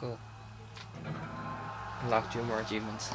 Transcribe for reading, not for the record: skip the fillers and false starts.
Cool. Unlock 2 more achievements.